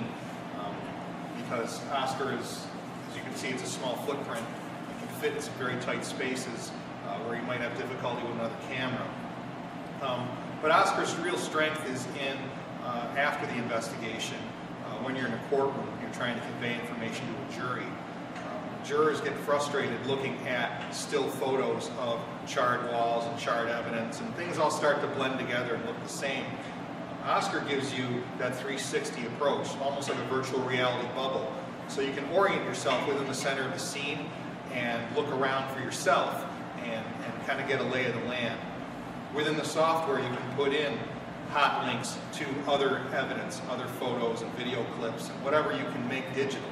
machine, because Oscar is, as you can see, it's a small footprint. It can fit in some very tight spaces where you might have difficulty with another camera. But Oscar's real strength is in after the investigation, when you're in a courtroom, you're trying to convey information to a jury. Jurors get frustrated looking at still photos of charred walls and charred evidence, and things all start to blend together and look the same. Oscar gives you that 360 approach, almost like a virtual reality bubble. So you can orient yourself within the center of the scene and look around for yourself and kind of get a lay of the land. Within the software, you can put in hot links to other evidence, other photos and video clips, and whatever you can make digital.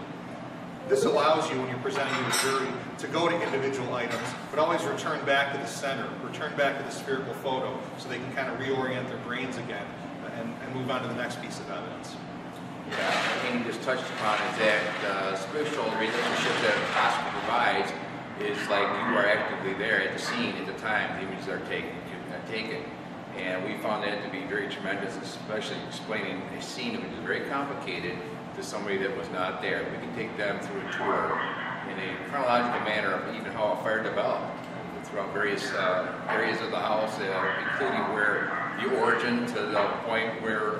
This allows you, when you're presenting to the jury, to go to individual items, but always return back to the center, return back to the spherical photo, so they can kind of reorient their brains again and move on to the next piece of evidence. Yeah, I think you just touched upon is that spiritual relationship that Oscar provides is like you are actively there at the scene at the time the images are taken. And we found that to be very tremendous, especially explaining a scene which is very complicated to somebody that was not there. We can take them through a tour in a chronological manner of even how a fire developed throughout various areas of the house, including where the origin to the point where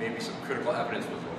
maybe some critical evidence was